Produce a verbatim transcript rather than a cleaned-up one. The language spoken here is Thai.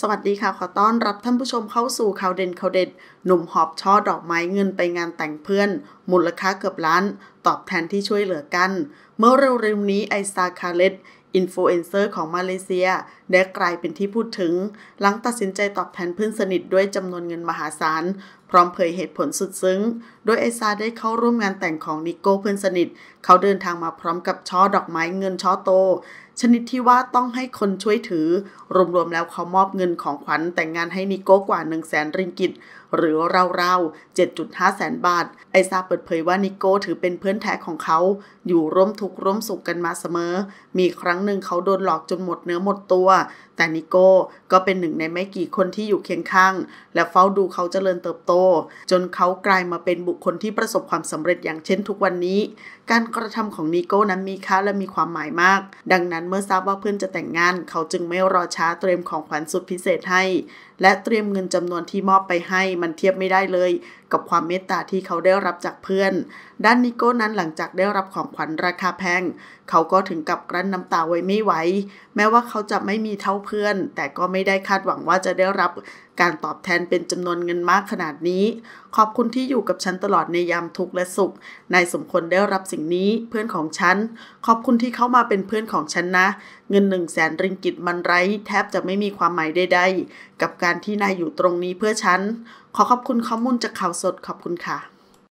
สวัสดีค่ะขอต้อนรับท่านผู้ชมเข้าสู่ข่าวเด่นข่าวเด็ดหนุ่มหอบช่อดอกไม้เงินไปงานแต่งเพื่อนมูลค่าเกือบล้านตอบแทนที่ช่วยเหลือกันเมื่อเร็วๆนี้ไอซาคาเลตอินฟลูเอนเซอร์ของมาเลเซียได้กลายเป็นที่พูดถึงหลังตัดสินใจตอบแทนเพื่อนสนิทด้วยจำนวนเงินมหาศาลพร้อมเผยเหตุผลสุดซึ้งโดยไอซาได้เข้าร่วมงานแต่งของนิโก้เพื่อนสนิทเขาเดินทางมาพร้อมกับช่อดอกไม้เงินช่อโตชนิดที่ว่าต้องให้คนช่วยถือรวมๆแล้วเขามอบเงินของขวัญแต่งงานให้นิโก้กว่า หนึ่งแสน ริงกิตหรือราวๆ เจ็ดจุดห้าแสนบาทไอซาเปิดเผยว่านิโก้ถือเป็นเพื่อนแท้ของเขาอยู่ร่วมทุกข์ร่วมสุขกันมาเสมอมีครั้งหนึ่งเขาโดนหลอกจนหมดเนื้อหมดตัวแต่นิโก้ก็เป็นหนึ่งในไม่กี่คนที่อยู่เคียงข้างและเฝ้าดูเขาเจริญเติบโตจนเขากลายมาเป็นบุคคลที่ประสบความสำเร็จอย่างเช่นทุกวันนี้การกระทำของนิโก้นั้นมีค่าและมีความหมายมากดังนั้นเมื่อทราบว่าเพื่อนจะแต่งงานเขาจึงไม่รอช้าเตรียมของขวัญสุดพิเศษให้และเตรียมเงินจำนวนที่มอบไปให้มันเทียบไม่ได้เลยกับความเมตตาที่เขาได้รับจากเพื่อนด้านนิโก้นั้นหลังจากได้รับของขวัญราคาแพงเขาก็ถึงกับกลั้นน้ำตาไว้ไม่ไหวแม้ว่าเขาจะไม่มีเท่าเพื่อนแต่ก็ไม่ได้คาดหวังว่าจะได้รับการตอบแทนเป็นจำนวนเงินมากขนาดนี้ขอบคุณที่อยู่กับฉันตลอดในยามทุกข์และสุขนายสมควรได้รับสิ่งนี้เพื่อนของฉันขอบคุณที่เข้ามาเป็นเพื่อนของฉันนะเงินหนึ่งแสนริงกิตมันไร้แทบจะไม่มีความหมายใดๆกับการที่นายอยู่ตรงนี้เพื่อฉันขอขอบคุณข้อมูลจากข่าวสดขอบคุณค่ะ